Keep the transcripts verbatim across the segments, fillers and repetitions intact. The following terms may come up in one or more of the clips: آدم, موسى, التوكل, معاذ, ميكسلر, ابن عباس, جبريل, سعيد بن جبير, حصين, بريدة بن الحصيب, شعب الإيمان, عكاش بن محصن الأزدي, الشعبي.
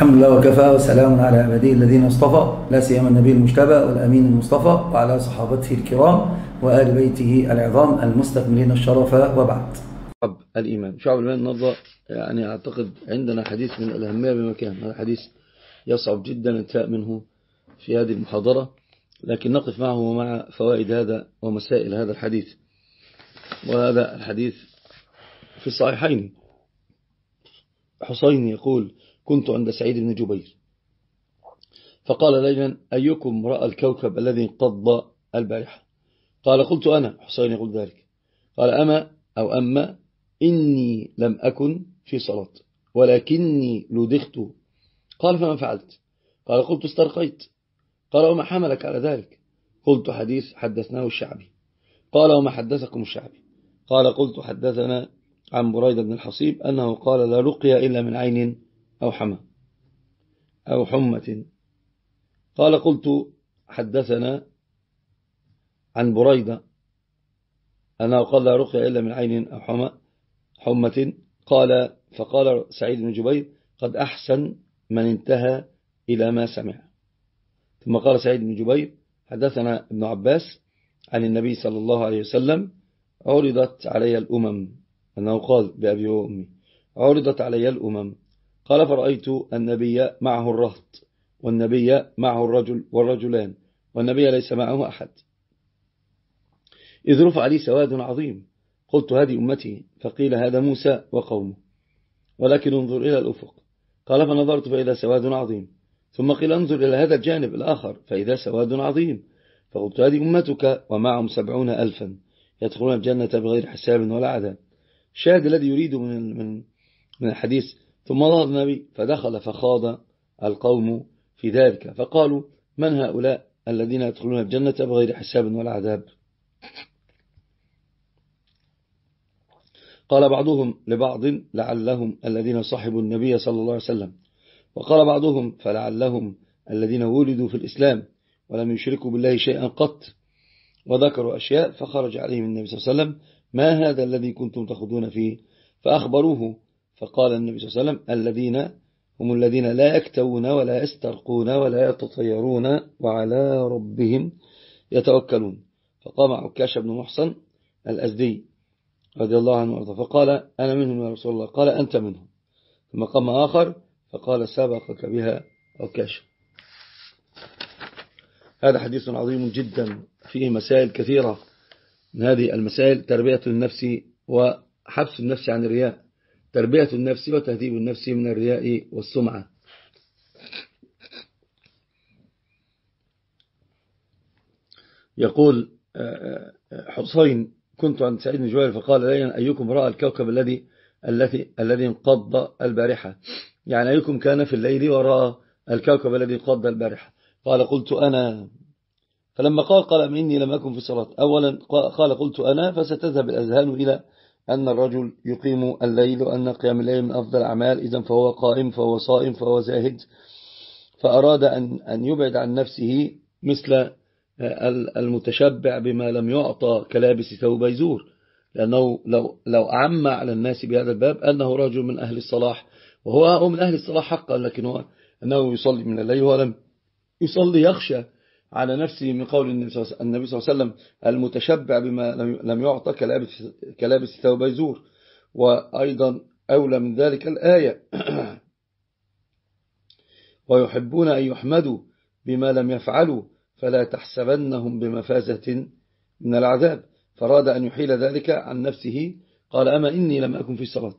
الحمد لله وكفى وسلام على عباده الذين اصطفى، لا سيما النبي المجتبى والأمين المصطفى وعلى صحابته الكرام وآل بيته العظام المستكملين الشرف، وبعد. شعب الإيمان، شعب الإيمان النهارده يعني أعتقد عندنا حديث من الأهمية بمكان، هذا حديث يصعب جدا الانتهاء منه في هذه المحاضرة، لكن نقف معه ومع فوائد هذا ومسائل هذا الحديث. وهذا الحديث في الصحيحين، حصين يقول: كنت عند سعيد بن جبير فقال ليلا: أيكم رأى الكوكب الذي انقض البارحة؟ قال: قلت أنا. حصين يقول ذلك. قال: أما أو أما إني لم أكن في صلاة ولكني لدغت. قال: فما فعلت؟ قال: قلت استرقيت. قال: وما حملك على ذلك؟ قلت: حديث حدثناه الشعبي. قال: وما حدثكم الشعبي؟ قال: قلت: حدثنا عن بريدة بن الحصيب أنه قال: لا رقية إلا من عين أو حمى أو حمة. قال: قلت: حدثنا عن بريدة أنه قال: لا رقية إلا من عين أو حمى حمة. قال: فقال سعيد بن جبير: قد أحسن من انتهى إلى ما سمع. ثم قال سعيد بن جبير: حدثنا ابن عباس عن النبي صلى الله عليه وسلم: عرضت علي الأمم، أنه قال بأبي وأمي: عرضت علي الأمم، قال: فرأيت النبي معه الرهط، والنبي معه الرجل والرجلان، والنبي ليس معه أحد، إذ رفع لي سواد عظيم، قلت: هذه أمتي، فقيل: هذا موسى وقومه، ولكن انظر إلى الأفق، قال: فنظرت فإذا سواد عظيم، ثم قيل: انظر إلى هذا الجانب الآخر فإذا سواد عظيم، فقلت: هذه أمتك ومعهم سبعون ألفا يدخلون الجنة بغير حساب ولا عذاب. الشاهد الذي يريده من من من الحديث: ثم نظر النبي فدخل فخاض القوم في ذلك، فقالوا: من هؤلاء الذين يدخلون الجنة بغير حساب ولا عذاب؟ قال بعضهم لبعض: لعلهم الذين صحبوا النبي صلى الله عليه وسلم. وقال بعضهم: فلعلهم الذين ولدوا في الإسلام ولم يشركوا بالله شيئا قط. وذكروا أشياء فخرج عليهم النبي صلى الله عليه وسلم: ما هذا الذي كنتم تخوضون فيه؟ فأخبروه، فقال النبي صلى الله عليه وسلم: الذين هم الذين لا يكتوون ولا يسترقون ولا يتطيرون وعلى ربهم يتوكلون. فقام عكاش بن محصن الأزدي رضي الله عنه وارضاه فقال: أنا منهم يا رسول الله. قال: أنت منهم. ثم قام آخر فقال: سبقك بها عكاش. هذا حديث عظيم جدا، فيه مسائل كثيرة، من هذه المسائل تربية النفس وحبس النفس عن الرياء، تربية النفس وتهذيب النفس من الرياء والسمعة. يقول حصين: كنت عند سعيد بن جبير فقال لي: أيكم رأى الكوكب الذي الذي الذي انقض البارحة؟ يعني أيكم كان في الليل ورأى الكوكب الذي انقض البارحة؟ قال: قلت أنا. فلما قال قال: إني لم أكن في صلاة. أولا قال: قلت أنا، فستذهب الأذهان إلى أن الرجل يقيم الليل، وأن قيام الليل من أفضل الأعمال، إذن فهو قائم، فهو صائم، فهو زاهد، فأراد أن أن يبعد عن نفسه مثل المتشبع بما لم يعطى كلابس ثوب يزور، لأنه لو لو عم على الناس بهذا الباب أنه رجل من أهل الصلاح، وهو من أهل الصلاح حقا، لكن هو أنه يصلي من الليل ولم يصلي، يخشى على نفسه من قول النبي صلى الله عليه وسلم: المتشبع بما لم يعطى كلابس كلابس ثوب يزور. وأيضا أولى من ذلك الآية: ويحبون أن يحمدوا بما لم يفعلوا فلا تحسبنهم بمفازة من العذاب، فراد أن يحيل ذلك عن نفسه. قال: أما إني لم أكن في صلاة،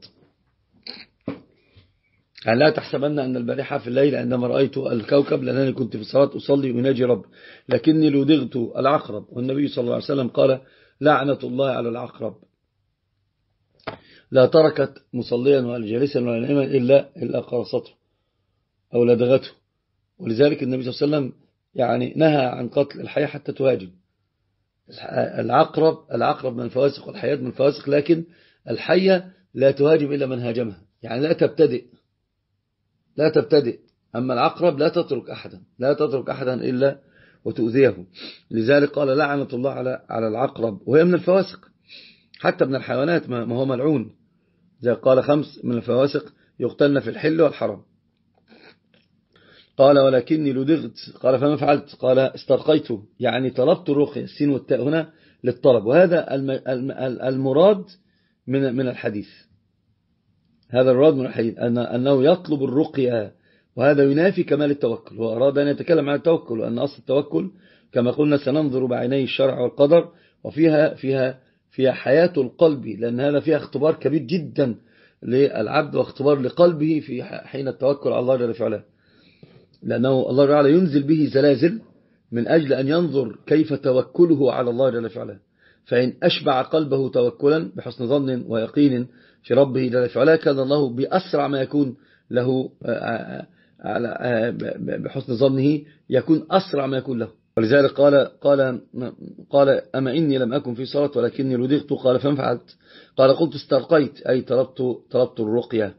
يعني لا تحسبن أن البارحة في الليل عندما رأيت الكوكب، لأنني كنت في الصلاة أصلي وأناجي رب، لكني لدغت العقرب، والنبي صلى الله عليه وسلم قال: لعنة الله على العقرب، لا تركت مصليا ولا جالسا ولا نائما إلا إلا قرصته أو لدغته. ولذلك النبي صلى الله عليه وسلم يعني نهى عن قتل الحياة حتى تهاجم. العقرب العقرب من الفواسق، والحياة من الفواسق، لكن الحية لا تهاجم إلا من هاجمها، يعني لا تبتدئ لا تبتدئ أما العقرب لا تترك أحدا لا تترك أحدا إلا وتؤذيه. لذلك قال: لعنة الله على على العقرب، وهي من الفواسق، حتى من الحيوانات ما هو ملعون، زي قال: خمس من الفواسق يقتلن في الحل والحرم. قال ولكني لدغت. قال فما فعلت؟ قال استرقيت، يعني طلبت الرقية. السين والتاء هنا للطلب، وهذا المراد من من الحديث، هذا المراد من الحديث أنه يطلب الرقية، وهذا ينافي كمال التوكل. هو أراد أن يتكلم عن التوكل، وأن أصل التوكل كما قلنا سننظر بعيني الشرع والقدر، وفيها فيها فيها حياة القلب، لأن هذا فيها اختبار كبير جدا للعبد واختبار لقلبه في حين التوكل على الله جل وعلا، لأنه الله جل وعلا ينزل به زلازل من أجل أن ينظر كيف توكله على الله جل وعلا. فإن أشبع قلبه توكلا بحسن ظن ويقين في ربه جل وعلا كان الله بأسرع ما يكون له بحسن ظنه، يكون أسرع ما يكون له. ولذلك قال قال قال أما إني لم أكن في صلاة ولكني لدغت. قال فما فعلت؟ قال قلت استرقيت، أي طلبت طلبت الرقية.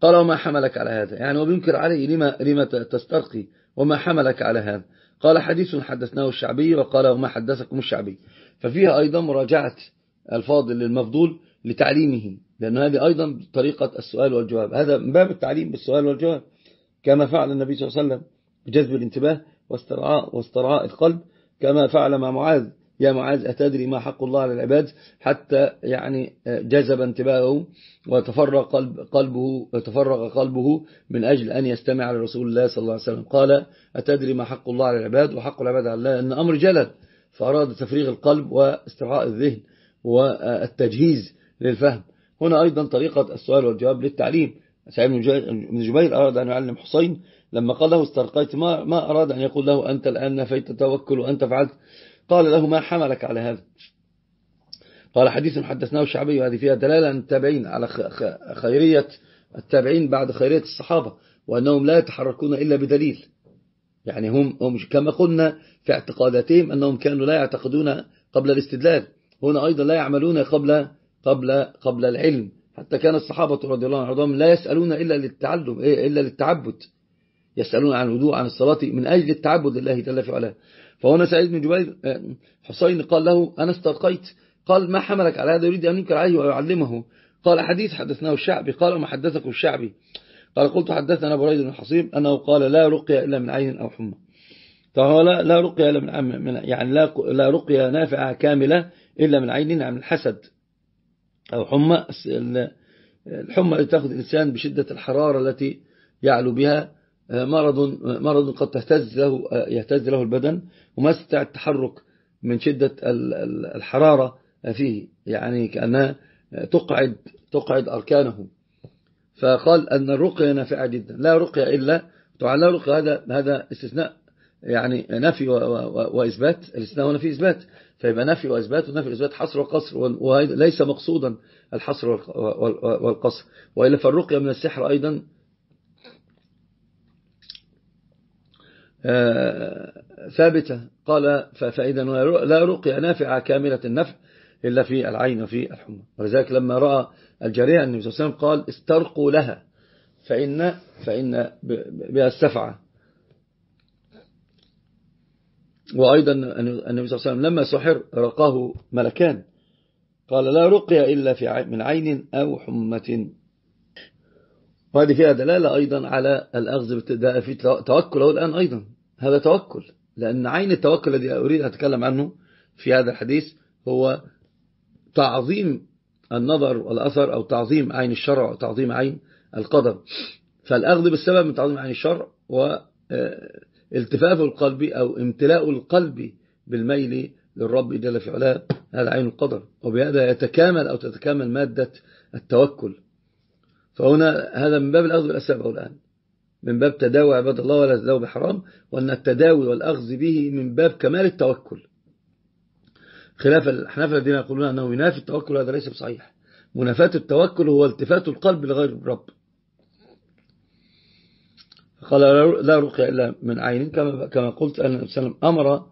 قال وما حملك على هذا؟ يعني وبينكر عليه، لما لما تسترقي وما حملك على هذا؟ قال حديث حدثناه الشعبي، وقال وما حدثكم الشعبي. ففيها أيضا مراجعة الفاضل للمفضول لتعليمه، لأن هذه أيضا طريقة السؤال والجواب، هذا من باب التعليم بالسؤال والجواب، كما فعل النبي صلى الله عليه وسلم بجذب الانتباه واسترعاء واسترعاء القلب، كما فعل مع معاذ. يا معاذ أتدري ما حق الله على العباد؟ حتى يعني جذب انتباهه وتفرغ قلب قلبه تفرغ قلبه من أجل أن يستمع لرسول الله صلى الله عليه وسلم. قال أتدري ما حق الله على العباد؟ وحق العباد على الله أن أمر جلل، فأراد تفريغ القلب واسترعاء الذهن والتجهيز للفهم. هنا أيضا طريقة السؤال والجواب للتعليم. سعيد بن جبير أراد أن يعلم حصين لما قال له استرقيت، ما, ما أراد أن يقول له أنت الآن نفيت التوكل وأنت فعلت. قال له ما حملك على هذا؟ قال حديث حدثناه الشعبي. وهذه فيها دلالة عن التابعين على خيرية التابعين بعد خيرية الصحابة، وأنهم لا يتحركون إلا بدليل، يعني هم, هم كما قلنا في اعتقاداتهم أنهم كانوا لا يعتقدون قبل الاستدلال، هنا أيضا لا يعملون قبل قبل قبل العلم. حتى كان الصحابة رضي الله عنهم لا يسألون إلا للتعلم إلا للتعبد، يسألون عن الوضوء عن الصلاة من أجل التعبد لله جل في علاه. فهنا سعيد بن جبير حصين قال له أنا استرقيت، قال ما حملك على هذا؟ يريد أن ينكر عليه ويعلمه. قال حديث حدثناه الشعبي. قال وما حدثكم الشعبي؟ قال قلت حدثنا بريدة بن الحصيب أنه قال لا رقية إلا من عين أو حمى. طبعا لا لا رقية إلا من يعني لا لا رقية نافعة كاملة إلا من عين، من الحسد أو حمى، الحمى التي تأخذ الإنسان بشدة الحرارة التي يعلو بها، مرض مرض قد تهتز له يهتز له البدن وما يستطيع التحرك من شدة الحرارة فيه، يعني كأنها تقعد تقعد أركانه. فقال أن الرقية نافعة جدا، لا رقية إلا. طبعا لا رقية هذا هذا استثناء، يعني نفي وإثبات، الاستثناء هنا فيه إثبات، فيبقى نفي وإثبات، ونفي وإثبات حصر وقصر، وليس مقصودا الحصر والقصر، وإلا فالرقية من السحر أيضا ثابتة. قال فإذا لا رقية نافعة كاملة النفع إلا في العين وفي الحمى. ولذلك لما رأى الجارية النبي صلى الله عليه وسلم قال استرقوا لها فإن فإن بها السفعة. وأيضا النبي صلى الله عليه وسلم لما سحر رقاه ملكان، قال لا رقية إلا في من عين أو حمة. وهذه فيها دلالة أيضا على الأخذ بالتداء في توكل. والآن أيضا هذا توكل، لأن عين التوكل الذي أريد أن أتكلم عنه في هذا الحديث هو تعظيم النظر والأثر، أو تعظيم عين الشرع وتعظيم عين القدر. فالأخذ بالسبب من تعظيم عين الشرع، والتفاف القلب أو امتلاء القلب بالميل للرب جل في علاه، هذا عين القدر، وبهذا يتكامل أو تتكامل مادة التوكل. فهنا هذا من باب الأخذ بالأسباب، الآن من باب تداوي عباد الله ولا تداوي بحرام، وأن التداوي والأخذ به من باب كمال التوكل، خلاف الحنفية الذين يقولون أنه ينافي التوكل، هذا ليس بصحيح. منافاة التوكل هو التفات القلب لغير الرب. قال لا رقية إلا من عين، كما كما قلت أن النبي صلى الله عليه وسلم أمر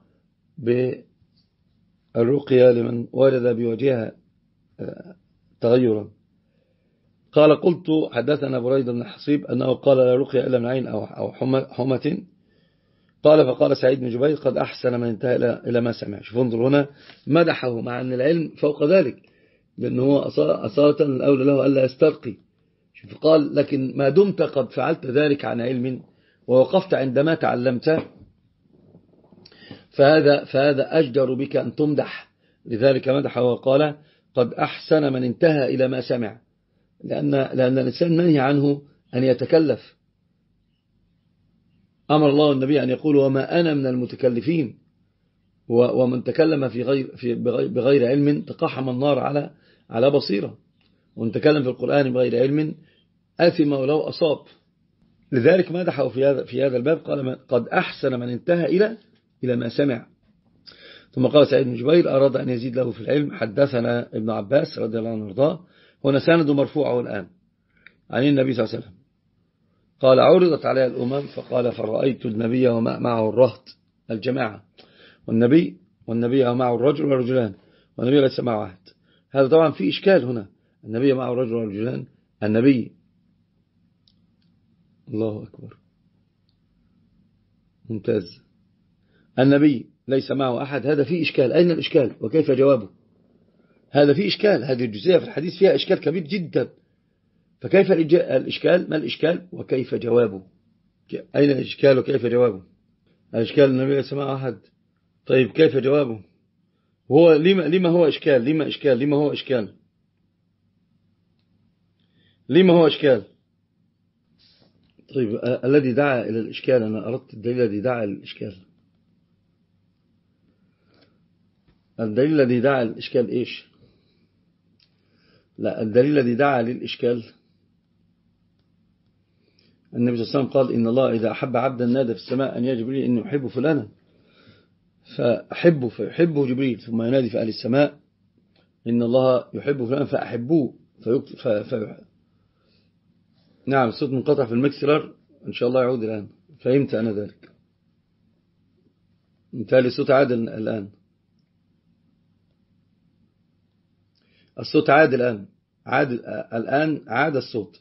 بالرقية لمن ورد بوجهها تغيرا. قال قلت حدثنا بريدة بن الحصيب أنه قال لا رقية إلا من عين أو حمة. قال فقال سعيد بن جبير قد أحسن من انتهى إلى ما سمع. شوف انظر هنا مدحه، مع أن العلم فوق ذلك، لأنه أصالة الأولى له ألا يسترقي. شوف قال لكن ما دمت قد فعلت ذلك عن علم ووقفت عندما تعلمته فهذا, فهذا أجدر بك أن تمدح. لذلك مدح وقال قد أحسن من انتهى إلى ما سمع، لأن, لأن الإنسان منهي عنه أن يتكلف. أمر الله النبي أن يقول وما أنا من المتكلفين، ومن تكلم في غير في بغير علم تقحم النار على على بصيرة، ومن تكلم في القرآن بغير علم أثم ولو أصاب. لذلك مدحه في هذا في هذا الباب، قال قد أحسن من انتهى إلى إلى ما سمع. ثم قال سعيد بن جبير أراد أن يزيد له في العلم حدثنا ابن عباس رضي الله عنه وارضاه، هنا سند مرفوعه الآن عن النبي صلى الله عليه وسلم قال عرضت علي الأمم فقال فرأيت النبي ومعه الرهط الجماعة، والنبي والنبي معه الرجل والرجلان، والنبي ليس معه أحد. هذا طبعا في إشكال هنا، النبي معه الرجل والرجلان، النبي الله أكبر ممتاز، النبي ليس معه أحد، هذا فيه إشكال. أين الإشكال وكيف جوابه؟ هذا فيه إشكال، هذه الجزئية في الحديث فيها إشكال كبير جدا، فكيف الإشكال؟ ما الإشكال وكيف جوابه؟ أين الإشكال وكيف جوابه؟ الإشكال النبي ليس معه أحد، طيب كيف جوابه؟ هو لما لما هو إشكال لما إشكال لما هو إشكال لما هو إشكال طيب الذي دعا إلى الإشكال، أنا أردت الدليل الذي دعا إلى الإشكال. الدليل الذي دعا للإشكال إيش؟ لا، الدليل الذي دعا للإشكال النبي صلى الله عليه وسلم قال إن الله إذا أحب عبدا نادى في السماء أن يا جبريل إني أحب فلانا فأحبه فيحبه جبريل، ثم ينادي في أهل السماء إن الله يحب فلانا فأحبوه فيكتب ف... ف... نعم الصوت منقطع في المكسلر، إن شاء الله يعود الآن. فهمت أنا ذلك؟ انتهى الصوت عادل الآن الصوت عاد الآن عاد الآن عاد الصوت.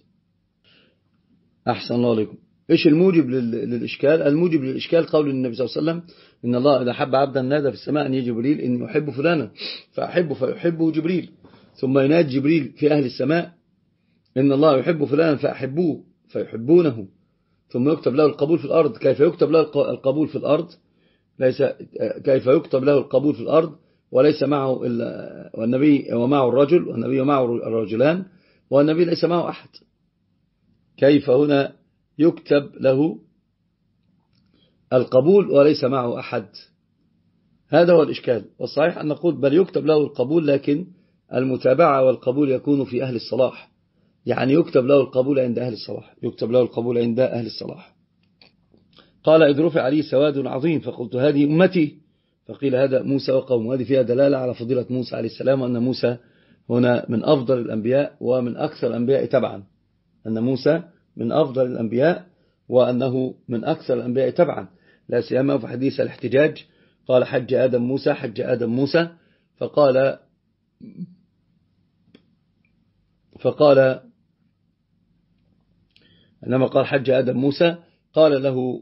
أحسن الله عليكم. إيش الموجب للإشكال؟ الموجب للإشكال قول النبي صلى الله عليه وسلم إن الله إذا حب عبدا نادى في السماء أن يجي جبريل إن يحب فلانا فأحبه فيحبه جبريل، ثم ينادي جبريل في أهل السماء إن الله يحب فلانا فأحبوه فيحبونه، ثم يكتب له القبول في الأرض. كيف يكتب له القبول في الأرض؟ ليس كيف يكتب له القبول في الأرض وليس معه إلا والنبي ومعه الرجل والنبي ومعه الرجلان والنبي ليس معه أحد. كيف هنا يكتب له القبول وليس معه أحد؟ هذا هو الإشكال. والصحيح أن نقول بل يكتب له القبول، لكن المتابعة والقبول يكون في أهل الصلاح، يعني يكتب له القبول عند أهل الصلاح يكتب له القبول عند أهل الصلاح. قال إذ رفع عليه سواد عظيم فقلت هذه أمتي فقيل هذا موسى وقومه. هذه فيها دلالة على فضيلة موسى عليه السلام، وأن موسى هنا من أفضل الأنبياء ومن أكثر الأنبياء تبعا أن موسى من أفضل الأنبياء وأنه من أكثر الأنبياء تبعا لا سيما في حديث الاحتجاج قال حج آدم موسى حج آدم موسى فقال فقال لما قال حج آدم موسى قال له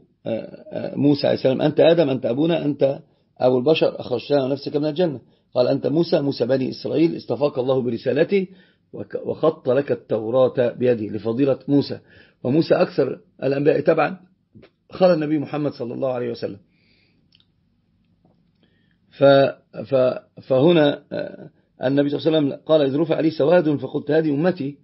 موسى عليه السلام أنت آدم أنت أبونا أنت أبو البشر أخرجتنا ونفسك من الجنة، قال أنت موسى موسى بني إسرائيل استفاق الله برسالته وخط لك التوراة بيده لفضيلة موسى. وموسى أكثر الأنبياء تبعا خلى النبي محمد صلى الله عليه وسلم. فهنا النبي صلى الله عليه وسلم قال إذ رفع عليه سواد فقلت هذه أمتي،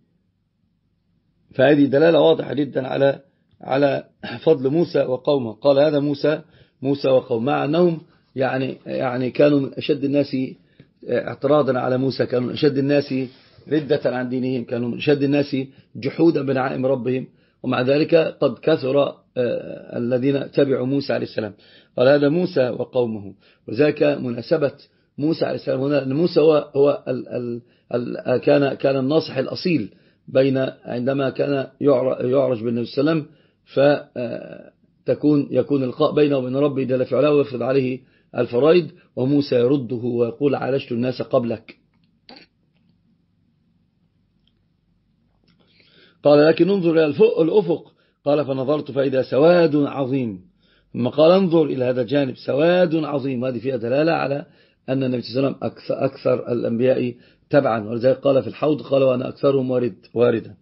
فهذه دلالة واضحة جدا على على فضل موسى وقومه. قال هذا موسى موسى وقومه مع أنهم يعني يعني كانوا من أشد الناس اعتراضا على موسى، كانوا من أشد الناس ردة عن دينهم، كانوا من أشد الناس جحودا بنعائم ربهم، ومع ذلك قد كثر الذين تبعوا موسى عليه السلام. قال هذا موسى وقومه، وذاك مناسبة موسى عليه السلام هنا أن موسى هو, هو ال ال ال كان كان الناصح الأصيل بين عندما كان يعرج بالنبي صلى الله عليه وسلم، فتكون يكون لقاء بينه وبين ربه جل في علاه ويفرض عليه الفرائض، وموسى يرده ويقول عالجت الناس قبلك. قال لكن انظر إلى الأفق قال فنظرت فإذا سواد عظيم، ثم قال انظر إلى هذا الجانب سواد عظيم. هذه فيها دلالة على أن النبي صلى الله عليه وسلم أكثر الأنبياء تبعا، ولذلك قال في الحوض قال وأنا أكثرهم واردا.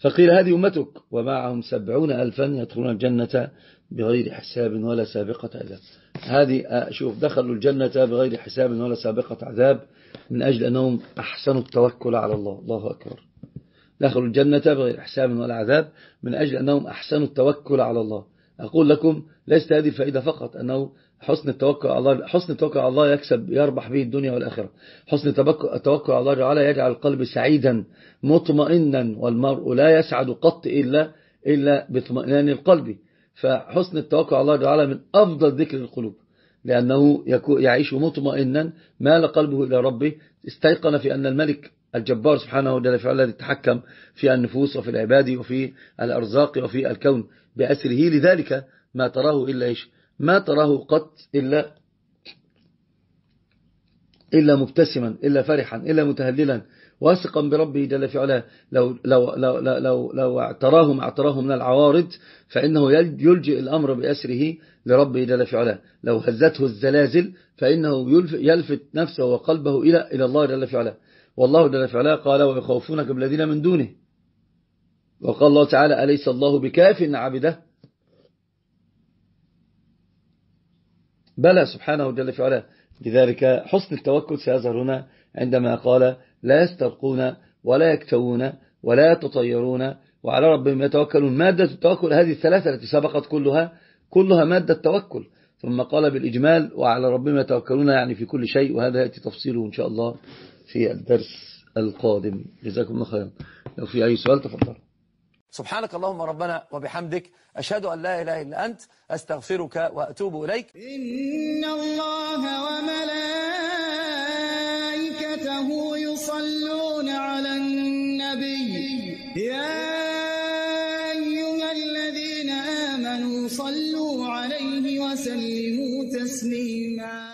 فقيل هذه أمتك ومعهم سبعون ألفا يدخلون الجنة بغير حساب ولا سابقة عذاب. هذه شوف دخلوا الجنة بغير حساب ولا سابقة عذاب من أجل أنهم أحسنوا التوكل على الله. الله أكبر. دخلوا الجنة بغير حساب ولا عذاب من أجل أنهم أحسنوا التوكل على الله. أقول لكم ليست هذه الفائدة فقط أنه حسن التوكل على الله، حسن التوكل على الله يكسب يربح به الدنيا والآخرة. حسن التوكل على الله تعالى يجعل القلب سعيدا مطمئنا، والمرء لا يسعد قط إلا إلا باطمئنان القلب. فحسن التوكل على الله تعالى من أفضل ذكر القلوب، لأنه يعيش مطمئنا مال قلبه إلى ربه، استيقن في أن الملك الجبار سبحانه وتعالى الذي يتحكم في النفوس وفي العباد وفي الأرزاق وفي الكون بأسره. لذلك ما تراه إلا إيش؟ ما تراه قط إلا إلا مبتسما، إلا فرحا، إلا متهللا، واثقا بربه جل في علاه. لو لو لو لو لو اعتراه ما اعتراه من العوارض فإنه يلجئ الأمر بأسره لربه جل في علاه. لو هزته الزلازل فإنه يلفت نفسه وقلبه إلى إلى الله جل في علاه. والله جل في علاه قال ويخوفونك بالذين من دونه. وقال الله تعالى أليس الله بكاف عبده؟ بلى سبحانه جل في علاه. لذلك حسن التوكل سيظهر هنا عندما قال لا يسترقون ولا يكتوون ولا يتطيرون وعلى ربهم يتوكلون. مادة التوكل هذه الثلاثة التي سبقت كلها كلها مادة التوكل، ثم قال بالإجمال وعلى ربهم يتوكلون يعني في كل شيء، وهذا يأتي تفصيله إن شاء الله في الدرس القادم. جزاكم الله خيرا. لو في أي سؤال تفضل. سبحانك اللهم ربنا وبحمدك، أشهد أن لا إله إلا أنت، أستغفرك وأتوب إليك. إن الله وملائكته يصلون على النبي يا أيها الذين آمنوا صلوا عليه وسلموا تسليما.